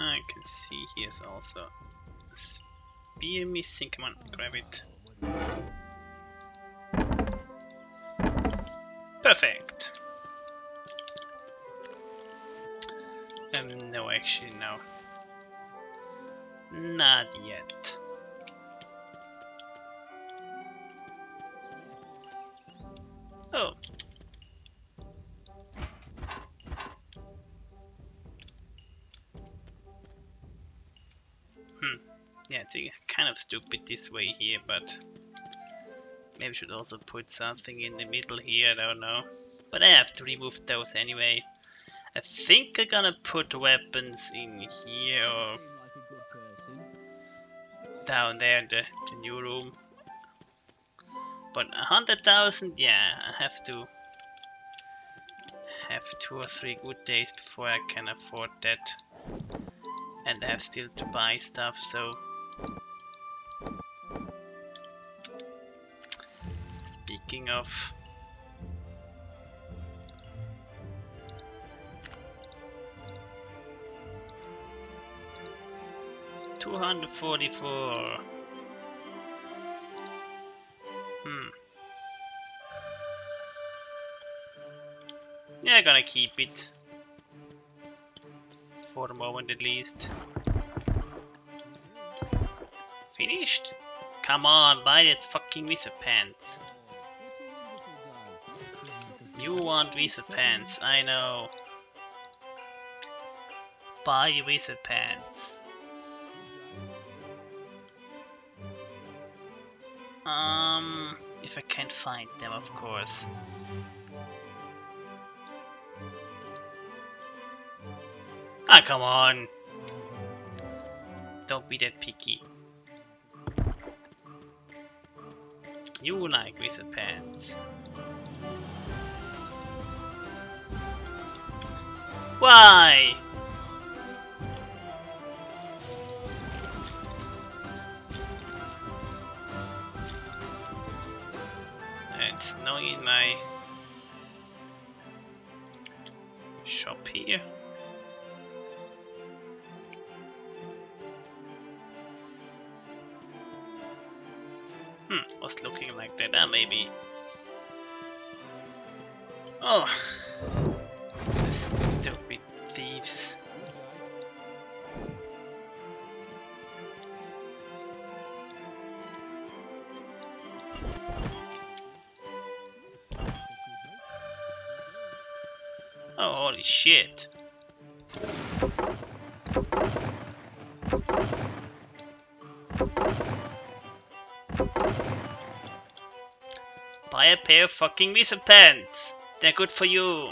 I can see he has also a spear missing. Come on, grab it. Perfect! No, actually, no. Not yet. Oh. Yeah, it's kind of stupid this way here, but maybe I should also put something in the middle here, I don't know. But I have to remove those anyway. I think I'm gonna put weapons in here or down there in the new room. But 100,000, yeah, I have 2 or 3 good days before I can afford that. And I have still to buy stuff, so speaking of, $244. Yeah, I'm gonna keep it. For the moment at least. Finished? Come on, buy that fucking wizard pants. You want wizard pants, I know. Buy wizard pants. If I can't find them, of course. Ah, come on! Don't be that picky. You like wizard pants. Why? It's not in my shop here. Was looking like that, maybe. Oh, the stupid thieves. Oh, holy shit. Buy a pair of fucking wizard pants. They're good for you.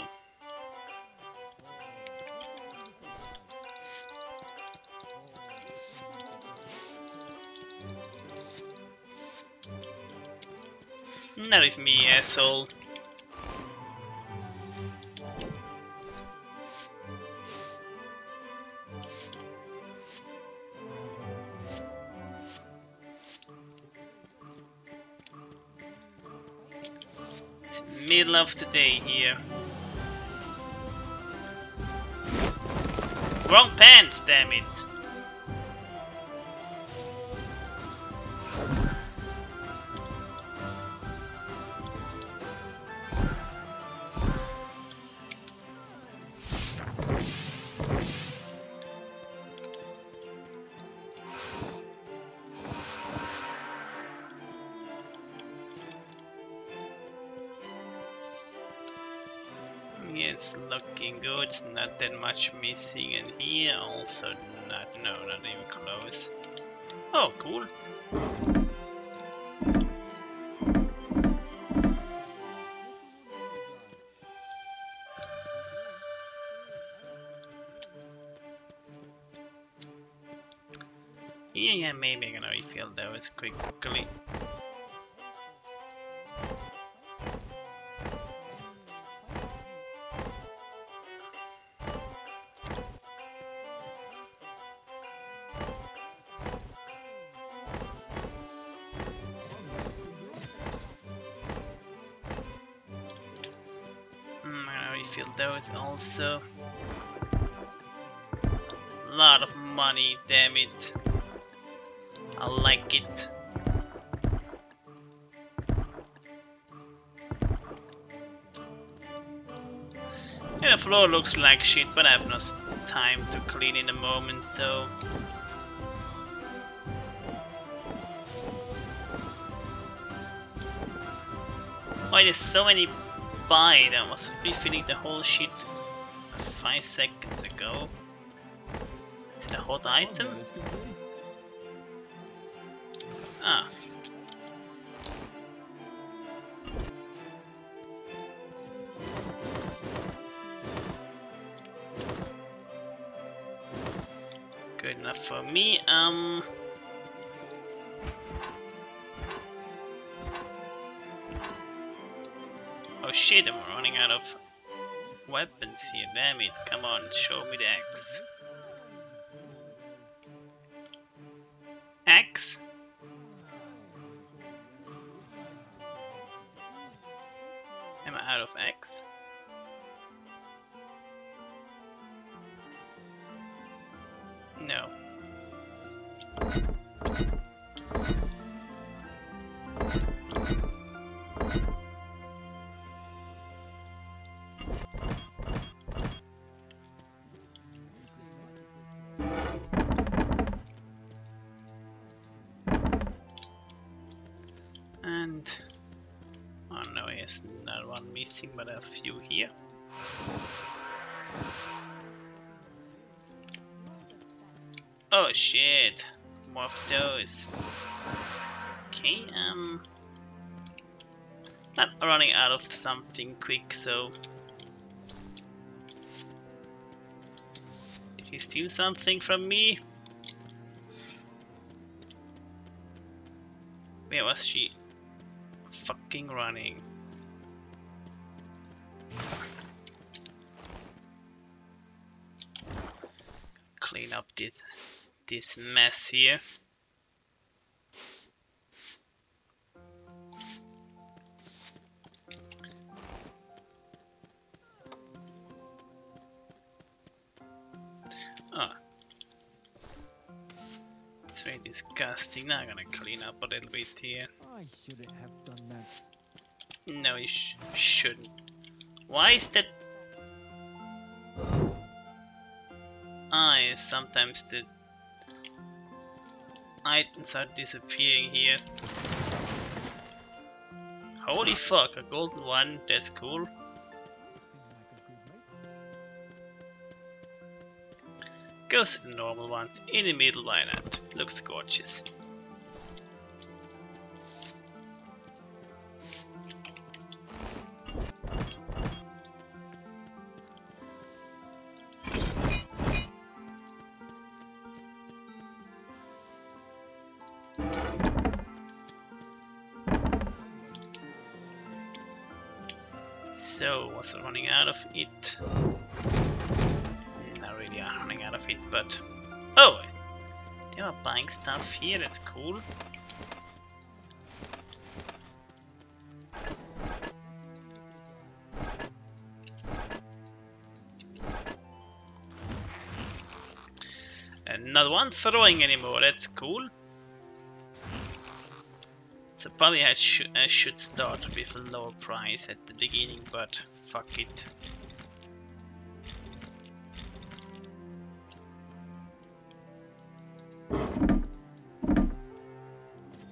Not with me, asshole. Middle of the day here. Wrong pants, damn it! It's looking good, it's not that much missing, and here also not, no, not even close. Oh, cool. Yeah, maybe I'm gonna refill those quickly. Those also lot of money, damn it. I like it. And the floor looks like shit, but I have no time to clean in a moment, so... Why there's so many bite? I was refilling the whole shit 5 seconds ago. Is it a hot item? Ah. Good enough for me. Oh shit, I'm running out of weapons here, damn it, come on, show me the axe. Axe? Am I out of axe? No. Missing, but a few here. Oh shit, more of those. Okay, not running out of something quick, so. Did he steal something from me? Where was she fucking running? Clean up this mess here. Oh, it's very disgusting. Now I'm gonna clean up a little bit here. I shouldn't have done that. No, you shouldn't. Why is that? Sometimes the items are disappearing here. Holy fuck, a golden one, that's cool. Goes to the normal ones in the middle lineup. Looks gorgeous. So, was running out of it? Not really running out of it, but... Oh! They are buying stuff here, that's cool. And not one throwing anymore, that's cool. So probably I should start with a lower price at the beginning, but fuck it.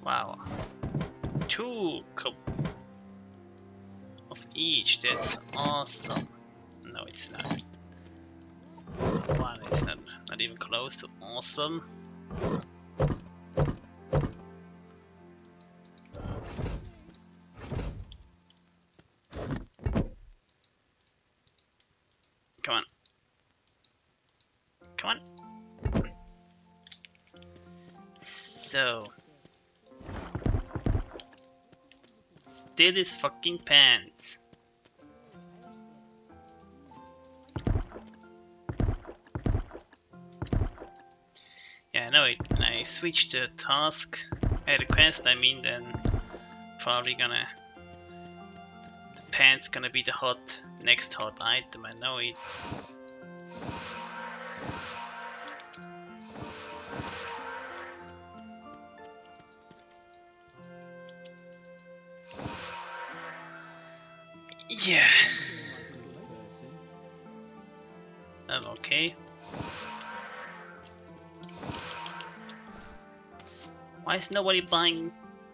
Wow. 2 cup of each, that's awesome. No, it's not. One is not even close to awesome. So, steal his fucking pants. Yeah, I know it. I switched the task, the quest. I mean, then probably gonna the pants gonna be the next hot item. I know it. Yeah. I'm okay. Why is nobody buying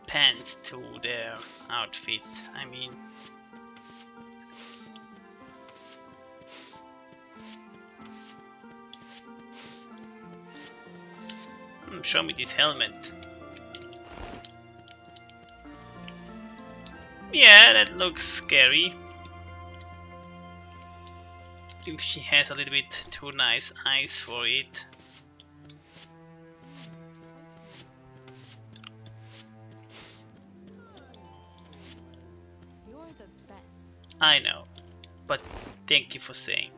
pants to their outfit? I mean... show me this helmet. Yeah, that looks scary. If she has a little bit too nice eyes for it. You're the best. I know, but thank you for saying.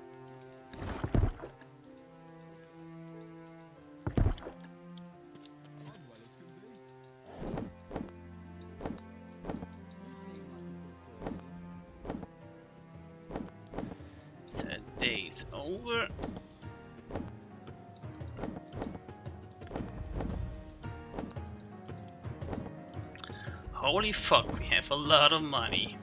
Over. Holy fuck, we have a lot of money.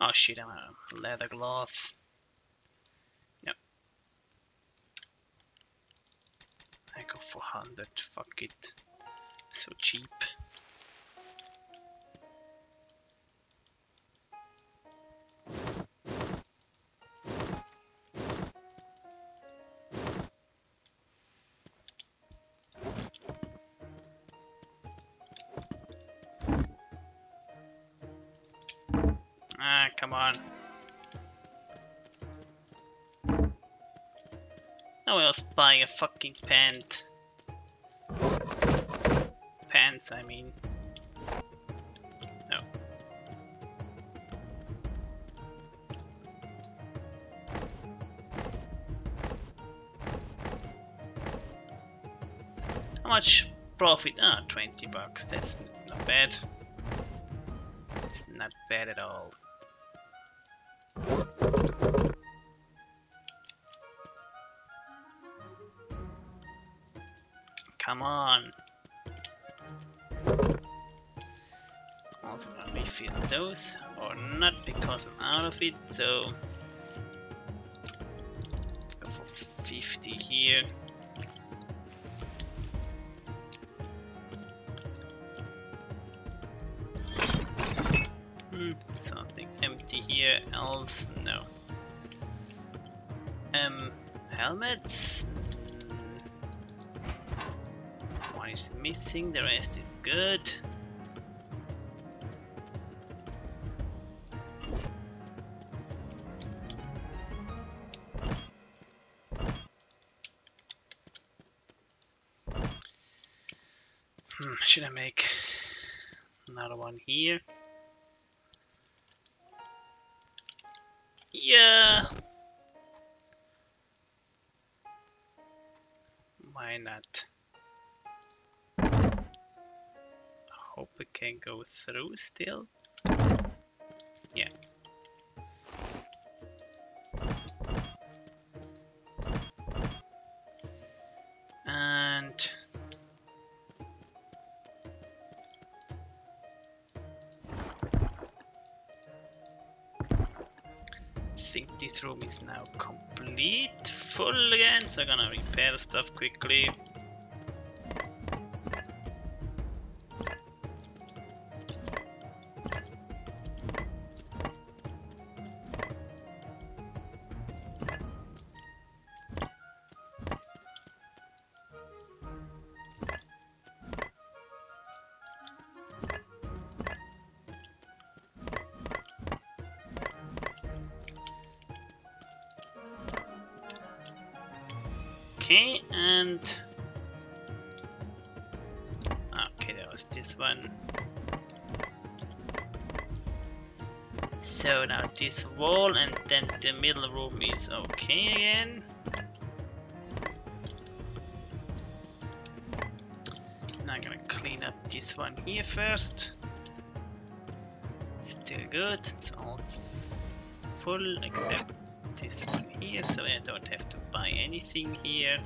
Oh shit, I'm out of leather gloves. Yep. I go for 100, fuck it. So cheap. Ah, come on. No one else buying a fucking pant. I mean, no. How much profit? Ah, 20 bucks. That's not bad. It's not bad at all. Come on. Also gonna refill those or not because I'm out of it, so go for 50 here. Something empty here, else no. Helmets. One is missing, the rest is good. Should I make another one here? Yeah. Why not? I hope it can go through still. Yeah. And I think this room is now complete, full again, so I'm gonna repair stuff quickly. Okay, and... okay, that was this one. So now this wall and then the middle room is okay again. Now I'm gonna clean up this one here first. Still good, it's all full except this one here, so I don't have to buy anything here.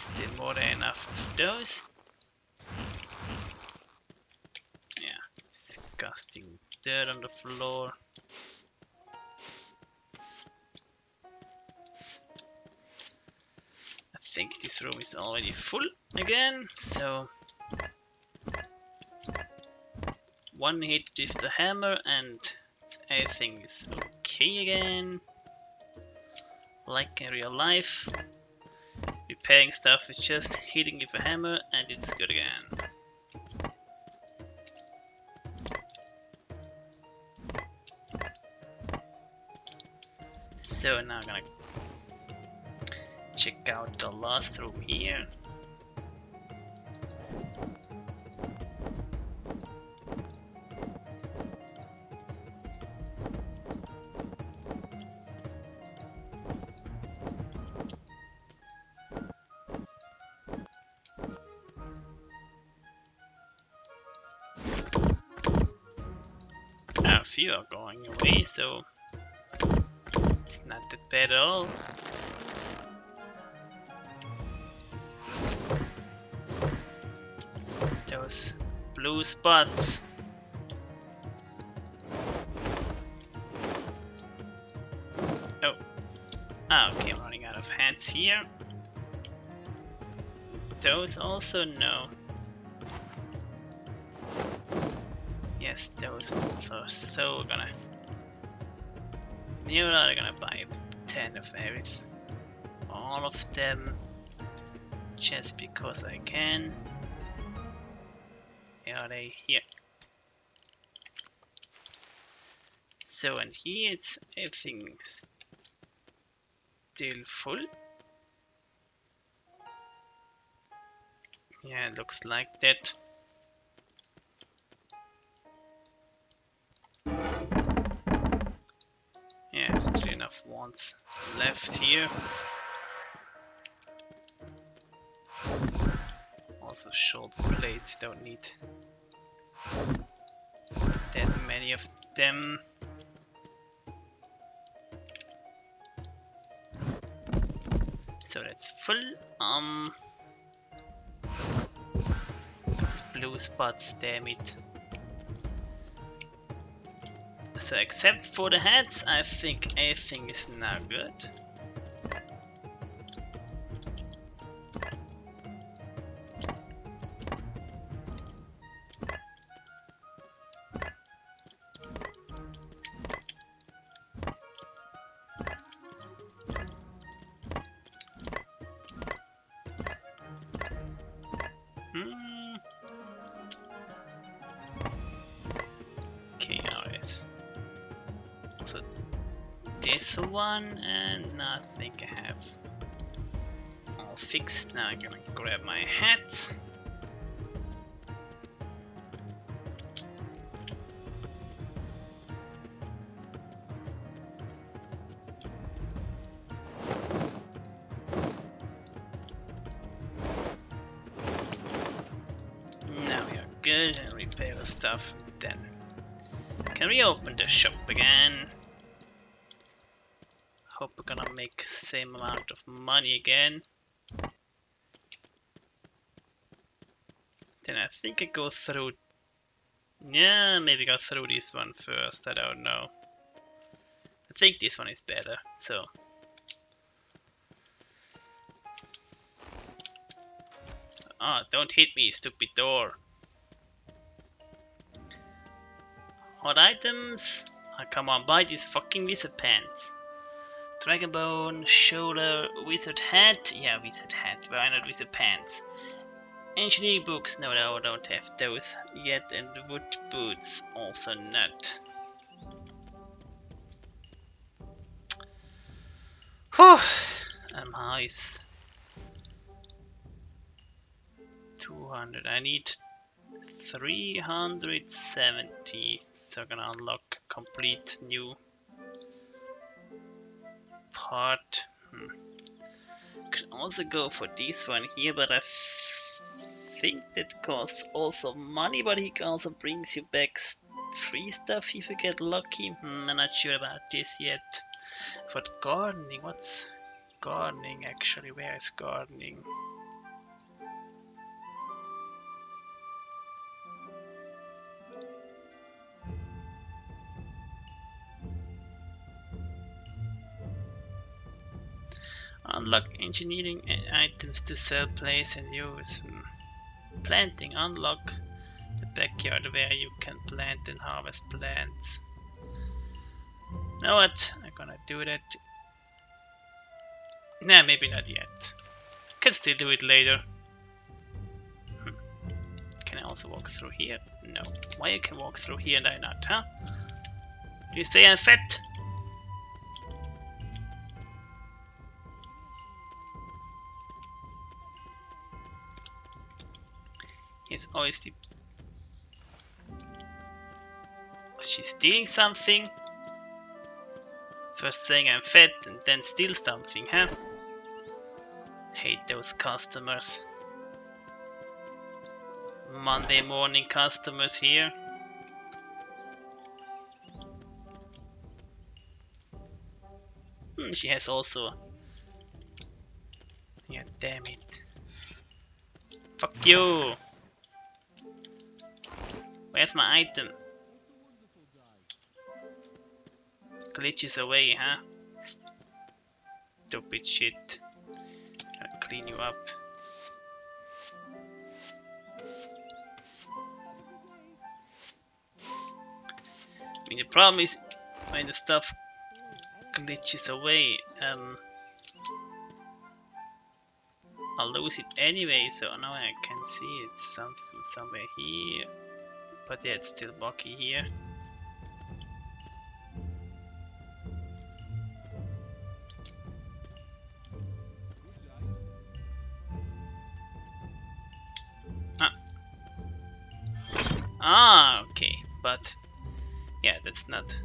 Still more than enough of those. Yeah, disgusting dirt on the floor. I think this room is already full again, so one hit with the hammer and everything is okay again. Like in real life, repairing stuff is just hitting with a hammer and it's good again. So now I'm gonna check out the last room here. A few are going away, so it's not that bad at all. Those blue spots. Oh, okay, I'm running out of hats here. Those also no. Yes, those also, so we're gonna... You know, I'm gonna buy 10 of everything. All of them. Just because I can. Are they here? So, and here it's everything still full. Yeah, it looks like that. Yeah, it's three enough ones left here. Also short plates, don't need that many of them. So that's full. Those blue spots, damn it. So except for the hats, I think everything is now good. This one, and no, I think I have all fixed. Now I'm gonna grab my hat. Now we are good and repair the stuff. Then can reopen the shop again. Hope we're gonna make same amount of money again. Then I think I go through... Yeah, maybe go through this one first, I don't know. I think this one is better, so... Ah, oh, don't hit me, stupid door. Hot items? Oh, come on, buy these fucking wizard pants. Dragonbone, shoulder, wizard hat. Yeah, wizard hat. Why not wizard pants? Engineering books. No, I don't have those yet. And wood boots. Also not. Whew. I'm high. 200. I need 370. So I'm gonna unlock complete new. Part. Could also go for this one here, but I think that costs also money, but he also brings you back free stuff if you get lucky. I'm not sure about this yet. But gardening, what's gardening actually? Where is gardening? Unlock engineering items to sell, place and use. Planting. Unlock the backyard where you can plant and harvest plants. You know what? I'm gonna do that. Nah, maybe not yet. Can still do it later. Can I also walk through here? No. Why I can walk through here and I not, huh? Do you say I'm fat? He's always the... She's stealing something. First saying I'm fat and then steal something, huh? Hate those customers. Monday morning customers here. She has also... Yeah, damn it. Fuck you! Where's my item? Glitches away, huh? Stupid shit. I'll clean you up. I mean, the problem is when the stuff glitches away, I'll lose it anyway, so now I can see it's somewhere here. But yeah, it's still buggy here. Ah, okay, but yeah, that's not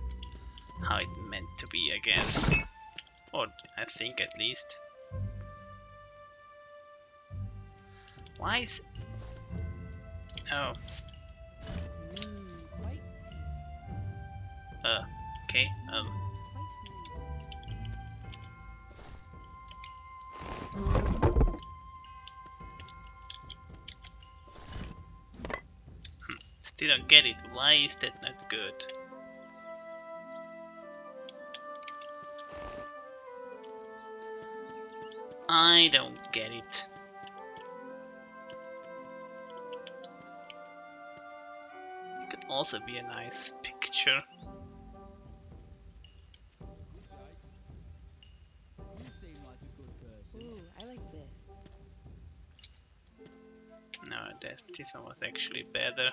how it meant to be, I guess. Or I think at least. Why is... Oh. Okay, Still don't get it. Why is that not good? I don't get it. It could also be a nice picture. This one was actually better.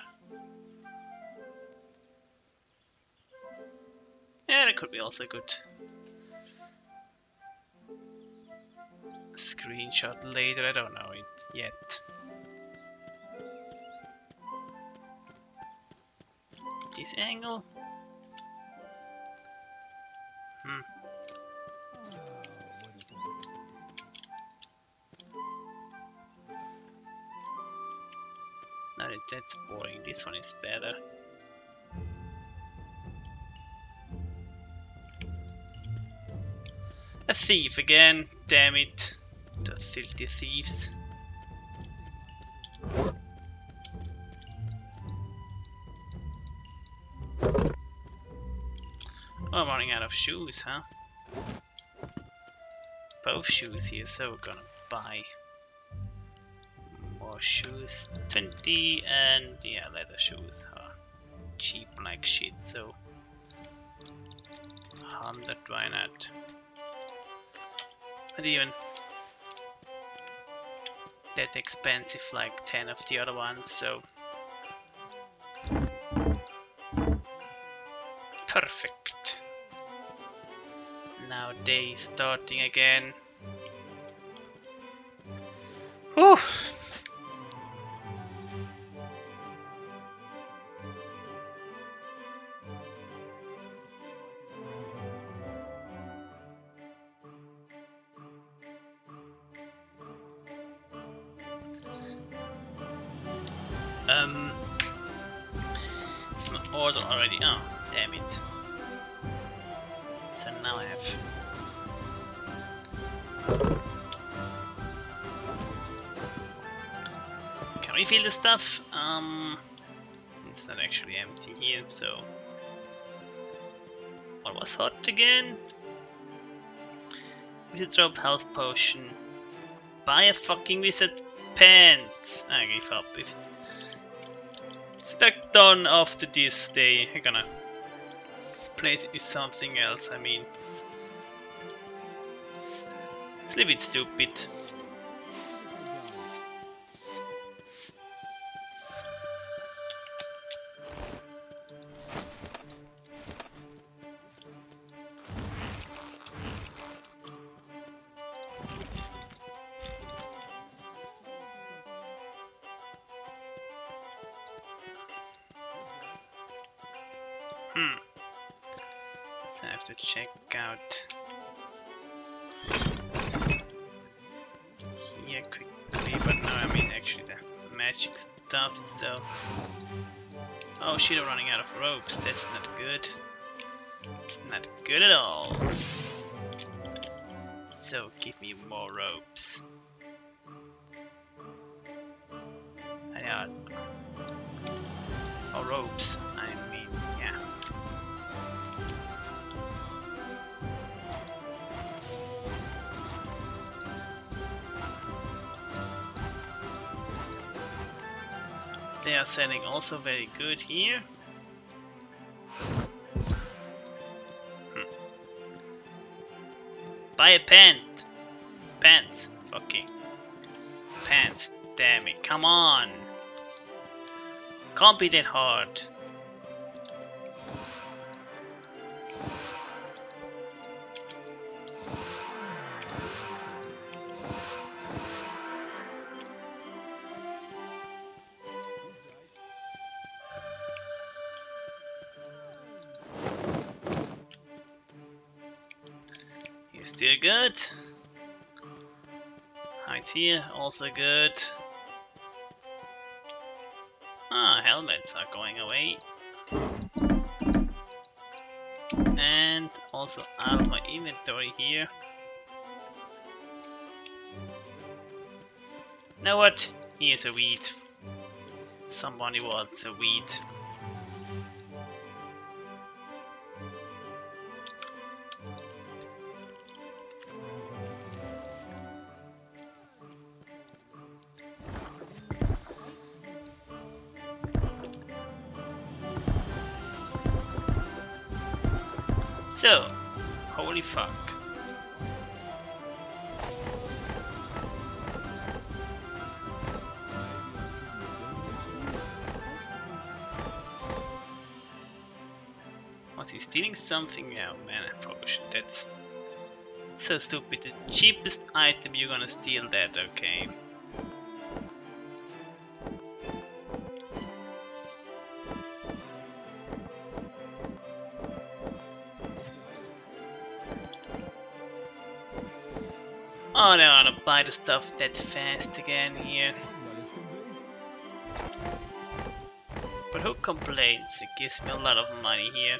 Yeah, that could be also good. A screenshot later, I don't know it yet. This angle? That's boring, this one is better. A thief again, damn it. The filthy thieves. Oh, I'm running out of shoes, huh? Both shoes here, so we're gonna buy shoes. 20 and yeah, leather shoes are cheap like shit, so 100, why not? Not even that expensive, like 10 of the other ones, so perfect. Now day starting again. Whew. It's an order already. Oh, damn it. So now I have... Can we fill the stuff? It's not actually empty here, so... What was hot again? Reset drop health potion. Buy a fucking reset pants. I give up. It's like done after this day. I'm gonna replace it with something else. I mean, it's a little bit stupid. So I have to check out here quickly, but no, I mean actually the magic stuff, so... Oh shit, I'm running out of ropes, that's not good. It's not good at all. So give me more ropes. I got... More ropes. They are selling also very good here. Buy a pant! Pants! Fucking pants! Damn it! Come on! Can't be that hard. Still good. Height here, also good. Ah, helmets are going away. And also out of my inventory here. Now what? Here's a weed. Somebody wants a weed. So, holy fuck. Was he stealing something? Oh man, I probably shouldn't. That's so stupid. The cheapest item you're gonna steal that, okay. Oh, no, I don't buy the stuff that fast again here. But who complains? It gives me a lot of money here.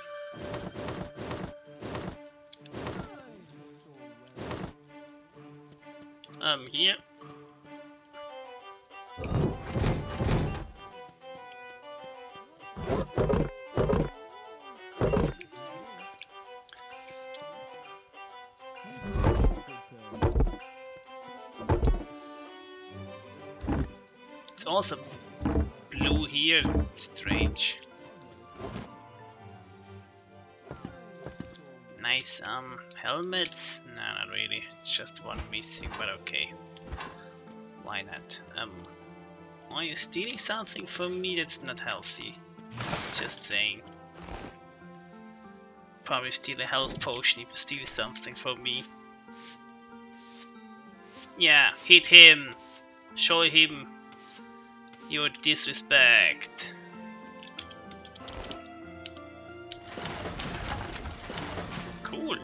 I'm here. It's also blue here, strange. Nice helmets? No, not really, it's just one missing, but okay. Why not? Are you stealing something from me that's not healthy? Just saying. Probably steal a health potion if you steal something from me. Yeah, hit him! Show him! Your disrespect. Cool.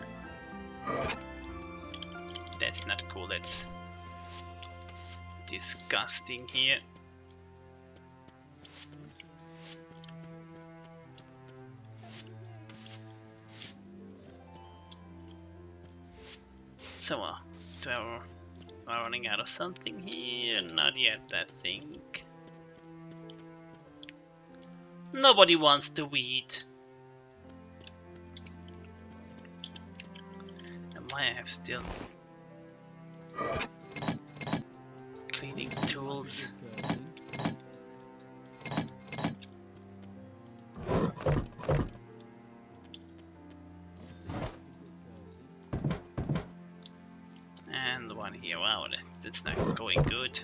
That's not cool, that's disgusting here. So, we're running out of something here. Not yet, I think. Nobody wants the weed. And why I have still Cleaning tools. And the one here, wow, that's not going good.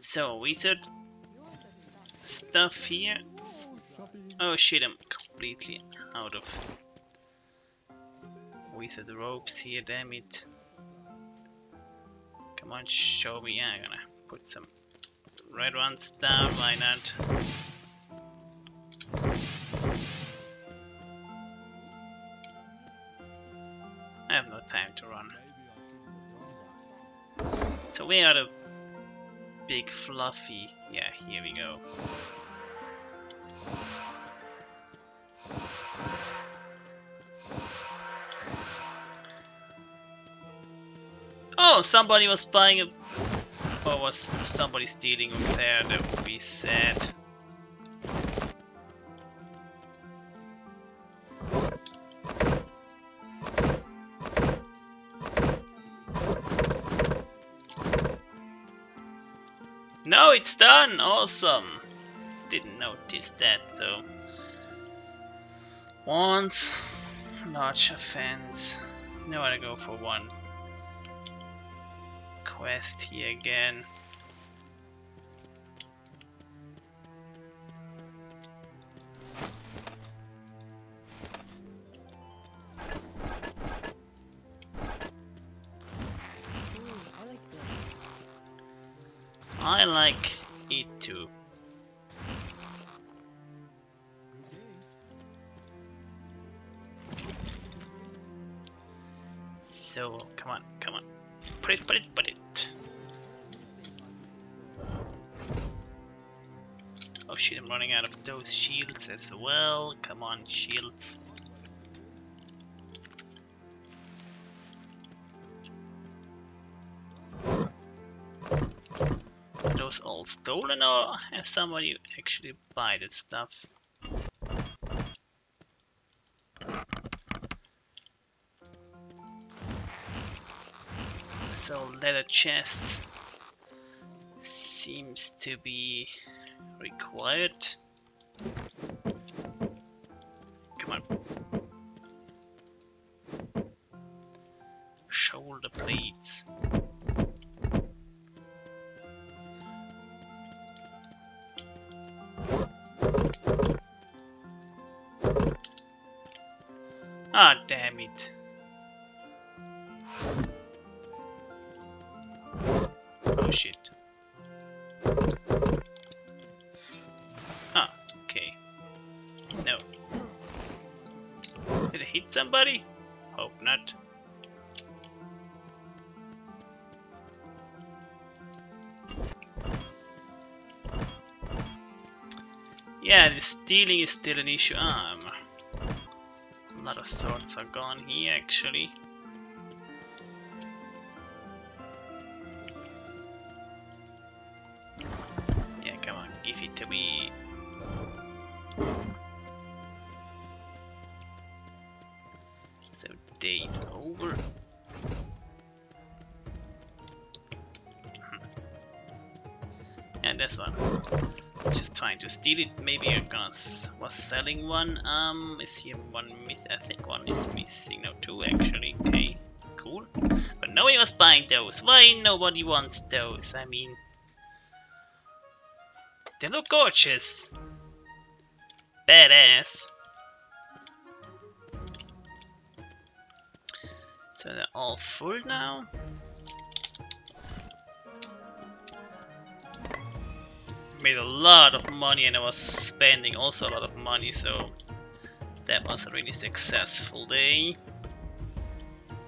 So, wizard stuff here. Oh shit, I'm completely out of wizard ropes here, damn it. Come on, show me. Yeah, I'm gonna put some red ones down, why not? I have no time to run. So, we are the big fluffy. Yeah, here we go. Oh, somebody was buying a... or was somebody stealing over there, that would be sad. No, it's done! Awesome! Didn't notice that, so... Once, large offense. Now I go for one quest here again. I like it too. So come on, come on. Put it. Oh shit, I'm running out of those shields as well. Come on, shields. All stolen, or has somebody actually buy that stuff? So leather chests seems to be required. Come on, shoulder plates. Ah, damn it. Oh shit. Ah, okay. No. Did I hit somebody? Hope not. Yeah, the stealing is still an issue. A lot of swords are gone here actually. Yeah, come on, give it to me. So, day's over. And this one. Just trying to steal it. Maybe I was selling one. Is here one myth? I think one is missing. No, two actually. Okay, cool. But nobody was buying those. Why nobody wants those? I mean, they look gorgeous, badass. So they're all full now. Made a lot of money, and I was spending also a lot of money, so that was a really successful day.